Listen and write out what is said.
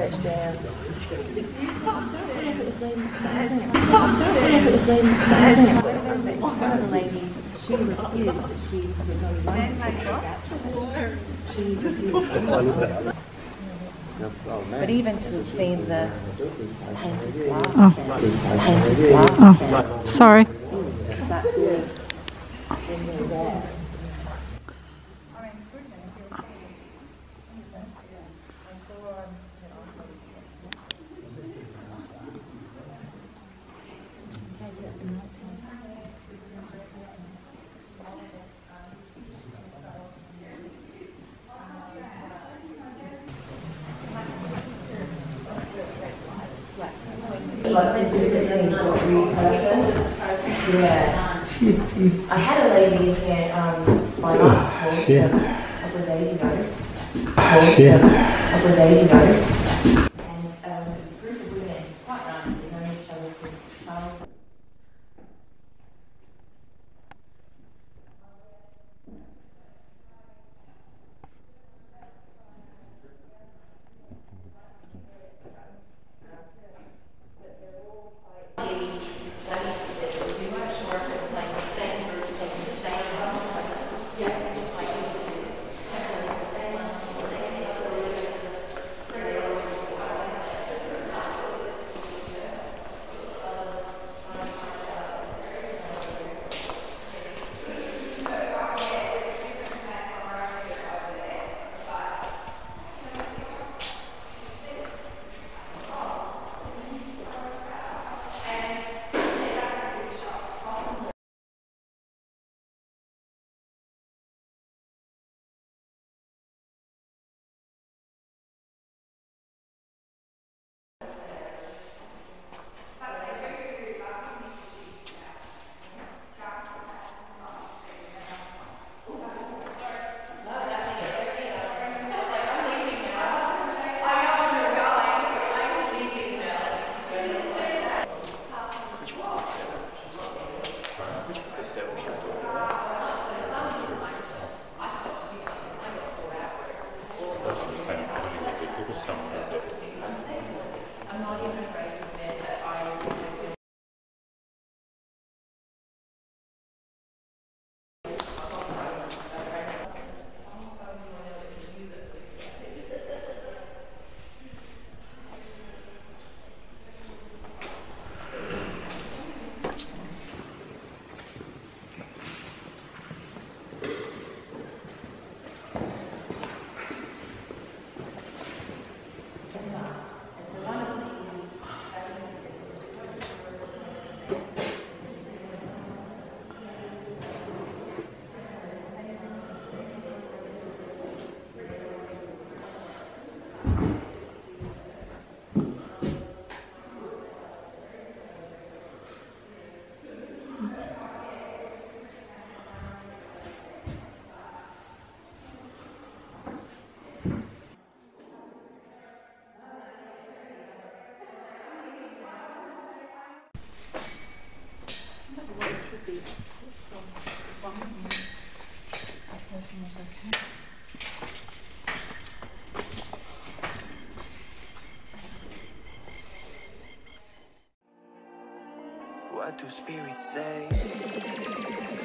touchdown. One of the ladies, she refused. She refused. But even to have seen the painted glass. Oh, sorry. Yeah. I had a lady in here by last hall, yeah. A couple of days ago. A couple of days ago. And it was a group of women, quite nice, they've known each other since childhood. What do spirits say?